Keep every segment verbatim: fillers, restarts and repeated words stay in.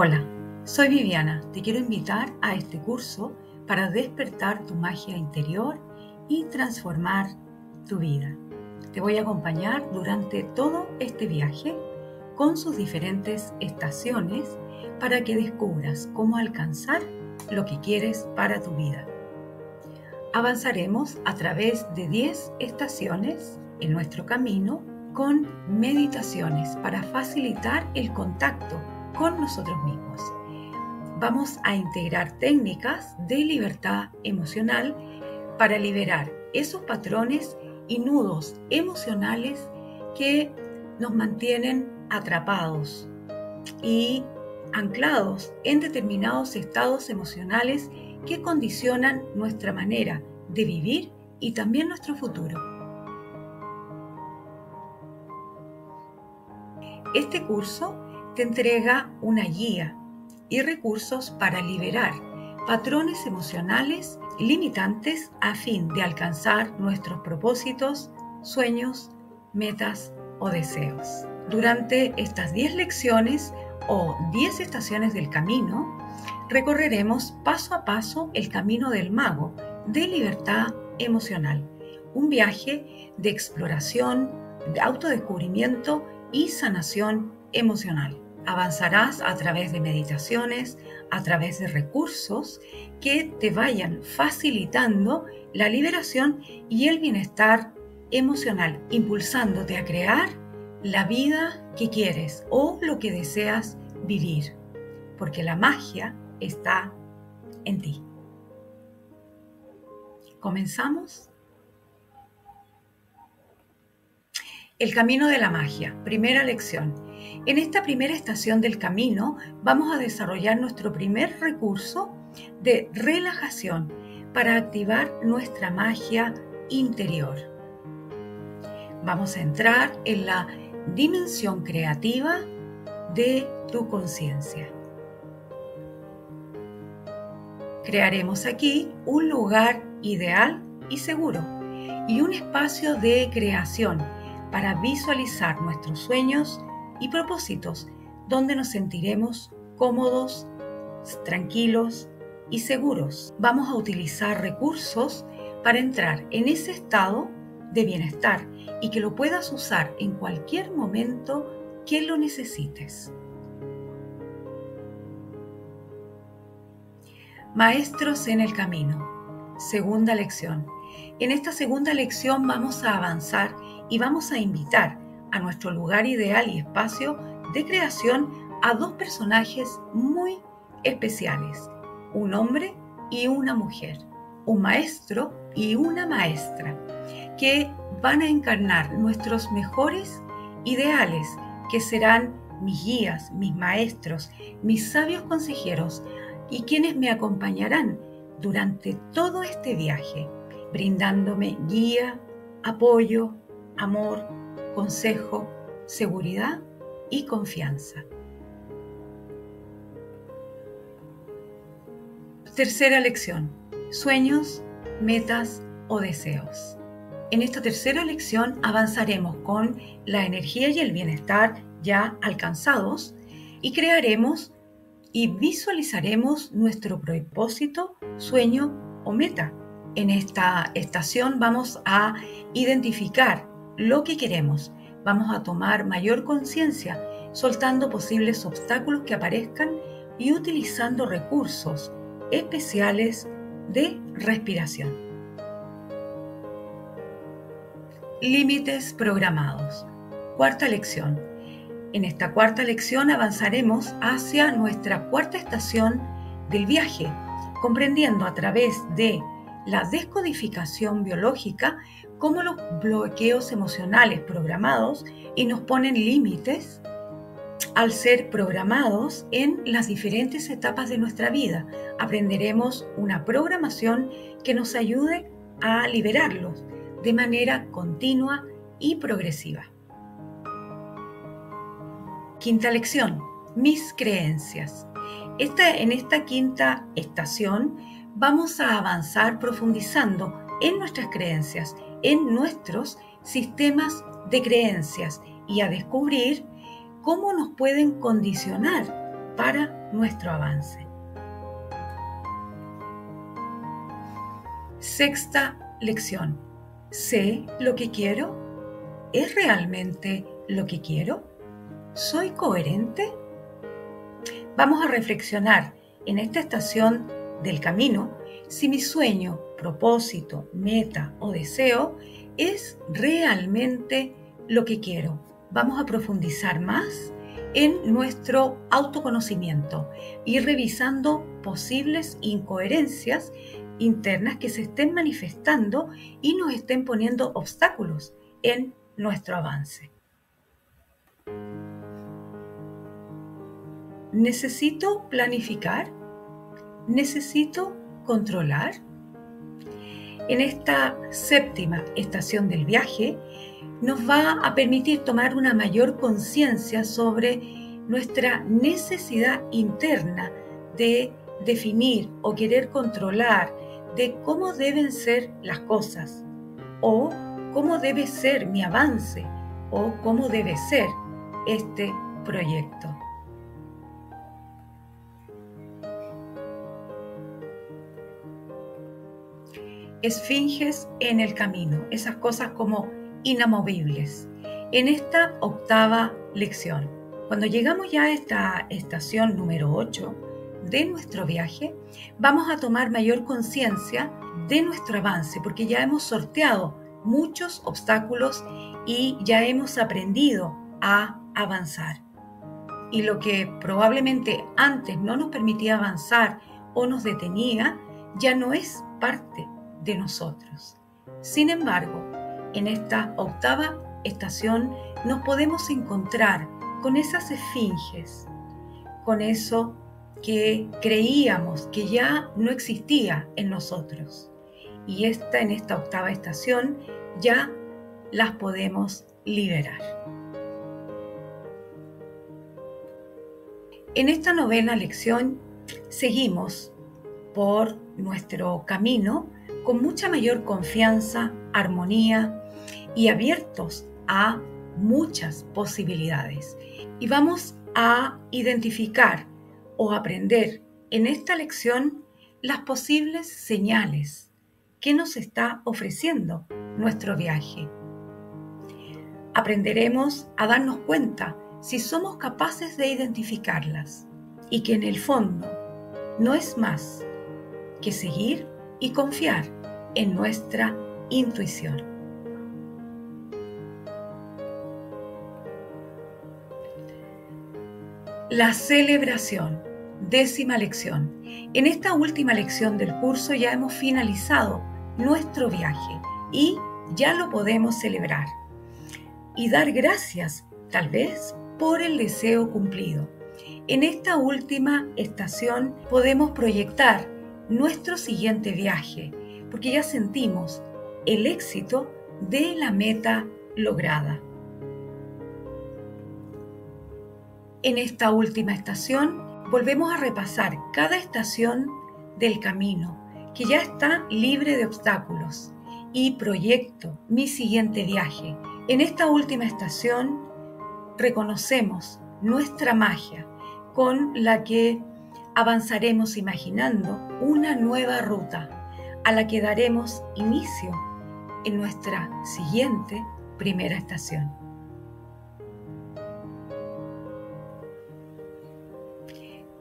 Hola, soy Viviana. Te quiero invitar a este curso para despertar tu magia interior y transformar tu vida. Te voy a acompañar durante todo este viaje con sus diferentes estaciones para que descubras cómo alcanzar lo que quieres para tu vida. Avanzaremos a través de diez estaciones en nuestro camino con meditaciones para facilitar el contacto con nosotros mismos. Vamos a integrar técnicas de libertad emocional para liberar esos patrones y nudos emocionales que nos mantienen atrapados y anclados en determinados estados emocionales que condicionan nuestra manera de vivir y también nuestro futuro. Este curso te entrega una guía y recursos para liberar patrones emocionales limitantes a fin de alcanzar nuestros propósitos, sueños, metas o deseos. Durante estas diez lecciones o diez estaciones del camino, recorreremos paso a paso el camino del mago de libertad emocional, un viaje de exploración, de autodescubrimiento y sanación emocional. Avanzarás a través de meditaciones, a través de recursos que te vayan facilitando la liberación y el bienestar emocional, impulsándote a crear la vida que quieres o lo que deseas vivir, porque la magia está en ti. ¿Comenzamos? El camino de la magia, primera lección. En esta primera estación del camino vamos a desarrollar nuestro primer recurso de relajación para activar nuestra magia interior. Vamos a entrar en la dimensión creativa de tu conciencia. Crearemos aquí un lugar ideal y seguro y un espacio de creación para visualizar nuestros sueños y propósitos, donde nos sentiremos cómodos, tranquilos y seguros. Vamos a utilizar recursos para entrar en ese estado de bienestar y que lo puedas usar en cualquier momento que lo necesites. Maestros en el camino, segunda lección. En esta segunda lección vamos a avanzar y vamos a invitar a nuestro lugar ideal y espacio de creación a dos personajes muy especiales, un hombre y una mujer, un maestro y una maestra, que van a encarnar nuestros mejores ideales, que serán mis guías, mis maestros, mis sabios consejeros y quienes me acompañarán durante todo este viaje, brindándome guía, apoyo, amor, consejo, seguridad y confianza. Tercera lección, sueños, metas o deseos. En esta tercera lección avanzaremos con la energía y el bienestar ya alcanzados y crearemos y visualizaremos nuestro propósito, sueño o meta. En esta estación vamos a identificar lo que queremos. Vamos a tomar mayor conciencia, soltando posibles obstáculos que aparezcan y utilizando recursos especiales de respiración. Límites programados. Cuarta lección. En esta cuarta lección avanzaremos hacia nuestra cuarta estación del viaje, comprendiendo a través de la descodificación biológica cómo los bloqueos emocionales programados y nos ponen límites al ser programados en las diferentes etapas de nuestra vida. Aprenderemos una programación que nos ayude a liberarlos de manera continua y progresiva. Quinta lección, mis creencias. Esta, en esta quinta estación vamos a avanzar profundizando en nuestras creencias, en nuestros sistemas de creencias y a descubrir cómo nos pueden condicionar para nuestro avance. Sexta lección. ¿Sé lo que quiero? ¿Es realmente lo que quiero? ¿Soy coherente? Vamos a reflexionar en esta estación del camino si mi sueño, propósito, meta o deseo es realmente lo que quiero. Vamos a profundizar más en nuestro autoconocimiento y revisando posibles incoherencias internas que se estén manifestando y nos estén poniendo obstáculos en nuestro avance. ¿Necesito planificar? ¿Necesito controlar? En esta séptima estación del viaje nos va a permitir tomar una mayor conciencia sobre nuestra necesidad interna de definir o querer controlar de cómo deben ser las cosas o cómo debe ser mi avance o cómo debe ser este proyecto. Esfinges en el camino, esas cosas como inamovibles. En esta octava lección, cuando llegamos ya a esta estación número ocho de nuestro viaje, vamos a tomar mayor conciencia de nuestro avance, porque ya hemos sorteado muchos obstáculos y ya hemos aprendido a avanzar. Y lo que probablemente antes no nos permitía avanzar o nos detenía, ya no es parte de nosotros. Sin embargo, en esta octava estación nos podemos encontrar con esas esfinges, con eso que creíamos que ya no existía en nosotros. Y esta, en esta octava estación ya las podemos liberar. En esta novena lección seguimos por nuestro camino con mucha mayor confianza, armonía y abiertos a muchas posibilidades. Y vamos a identificar o aprender en esta lección las posibles señales que nos está ofreciendo nuestro viaje. Aprenderemos a darnos cuenta si somos capaces de identificarlas y que en el fondo no es más que seguir y confiar en nuestra intuición. La celebración, décima lección. En esta última lección del curso ya hemos finalizado nuestro viaje y ya lo podemos celebrar y dar gracias, tal vez, por el deseo cumplido. En esta última estación podemos proyectar nuestro siguiente viaje, porque ya sentimos el éxito de la meta lograda. En esta última estación volvemos a repasar cada estación del camino, que ya está libre de obstáculos, y proyecto mi siguiente viaje. En esta última estación reconocemos nuestra magia con la que avanzaremos imaginando una nueva ruta a la que daremos inicio en nuestra siguiente primera estación.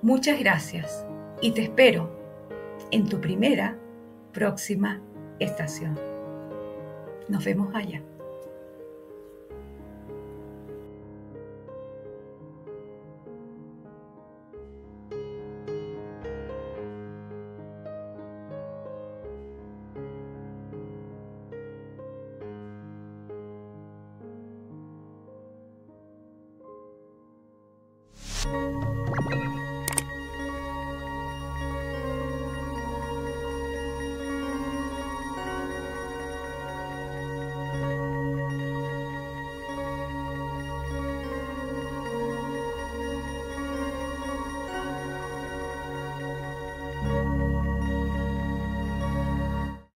Muchas gracias y te espero en tu primera próxima estación. Nos vemos allá.